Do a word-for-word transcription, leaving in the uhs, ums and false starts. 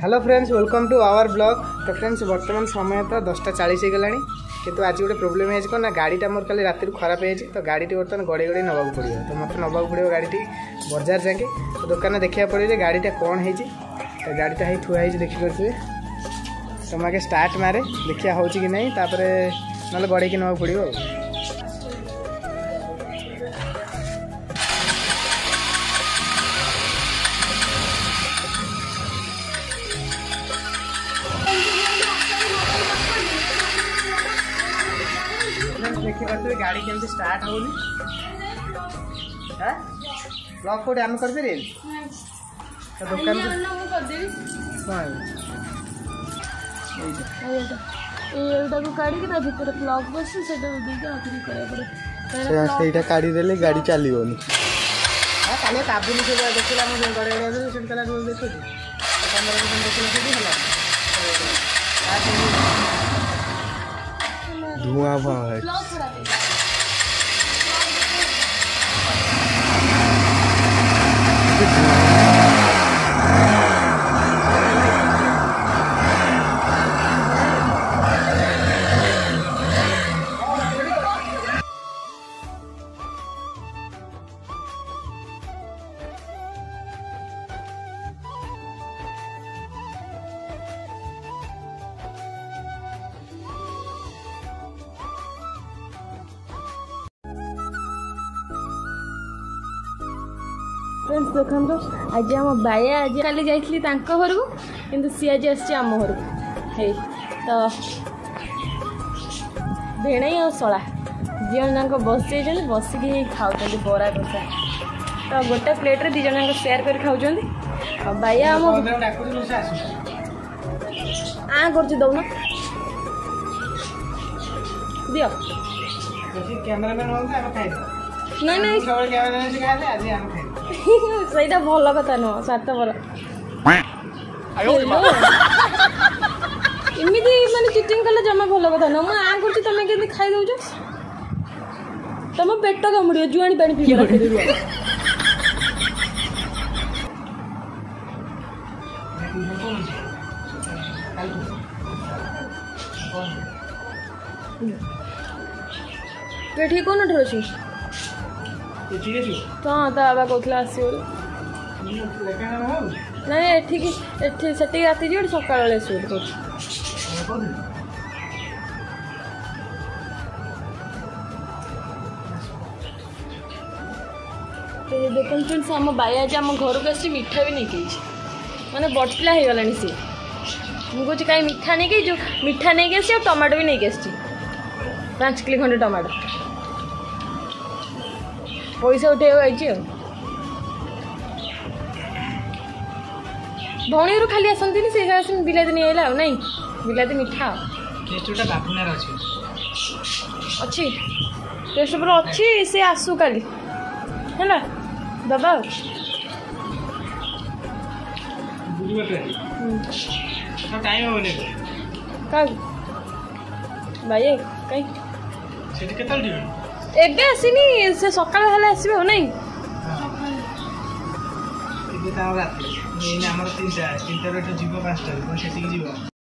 Hello friends welcome to our blog. तो friends बर्तमान समय तो दसटा चालीस हो गलानी किंतु आज गोटे प्रोब्लेम है कौन ना गाड़ीटा मोर कल राति खराब हो तो गाड़ीटी बर्तमान गड़े गड़े नवा पड़ो तो मत नवा पड़ो गाड़ीटी बजार जाके तो दुकान देखा पड़े गाड़ीटा कौन है तो गाड़ीटा ही थुआई देखिपे तो आगे स्टार्ट मारे देखा हो कि नहीं ना गड़े नवा पड़ो। देखिए गाड़ी के स्टार्ट होनी ब्लॉक कोड आम कर दे तो दुकान काढ़ी गाड़ी चलोनी काबुनी देखा देखिए धुआं हुआ है फ्रेंड्स देखो आज आम बाया आज कल जाइली घर को कितु सी आज आम घर को तो भेणई और सला दिजाक बसी बसिकी खाऊँ बरा कसा तो गोटे प्लेट्रे दिज सेयार कर खाऊ बाया आम आ कर दौन दियो नहीं नहीं सहीटा भल कथा नुह स्वार्थ भल एमती मानते चिटिंग कले जमा भल कथा नुह मुझे आ कर तुम के खाई दौ तुम पेट कामुड़ जुआणी पा पेट ही कौन ठर अच्छी हाँ तो बाबा कहला आसो ना ठीक से रात सका देखते आम बाया आज आम घर को आसी मिठा भी नहीं मानते बटपिला हो गलानी सी मुझे कहीं मिठा नहीं कि मिठा नहीं आसी और टमाटो भी नहीं आसी पाँच किलो खंडे टमाटो पैसा उठे भौणी खाली आसती बिलाती नहीं आला ना बिलाती मिठा अच्छी टेस्ट पर अच्छी से आसू का दबा भाई कहीं एबे आसनी से सकाल हेल्ला आसबे हो नहीं एबे त रात नै हमर तीन टा तीन टा जीव पाँच टा सेटिंग जीव।